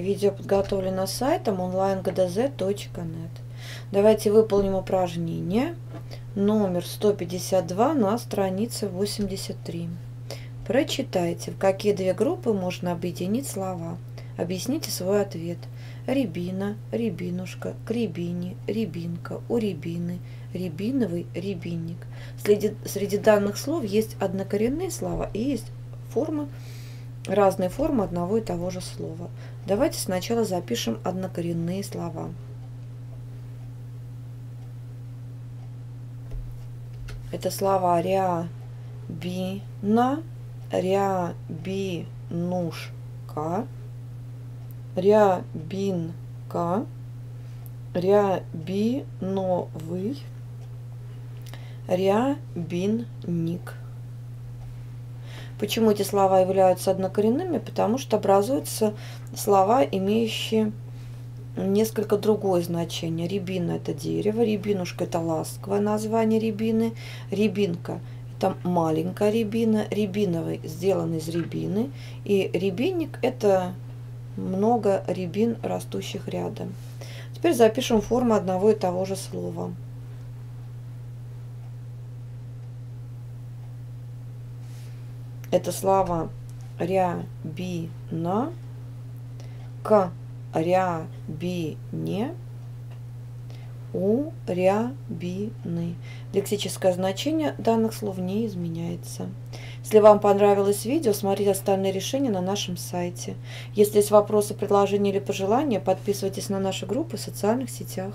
Видео подготовлено сайтом online.gdz.net. Давайте выполним упражнение номер 152 на странице 83. Прочитайте, в какие две группы можно объединить слова. Объясните свой ответ. Рябина, рябинушка, к рябине, рябинка, у рябины, рябиновый, рябинник. Среди данных слов есть однокоренные слова и есть разные формы одного и того же слова. Давайте сначала запишем однокоренные слова. Это слова рябина, рябинушка, рябинка, рябиновый, рябинник. Почему эти слова являются однокоренными? Потому что образуются слова, имеющие несколько другое значение. Рябина – это дерево, рябинушка – это ласковое название рябины, рябинка – это маленькая рябина, рябиновый – сделан из рябины, и рябинник – это много рябин, растущих рядом. Теперь запишем форму одного и того же слова. Это слова рябина, к рябине, у рябины. Лексическое значение данных слов не изменяется. Если вам понравилось видео, смотрите остальные решения на нашем сайте. Если есть вопросы, предложения или пожелания, подписывайтесь на наши группы в социальных сетях.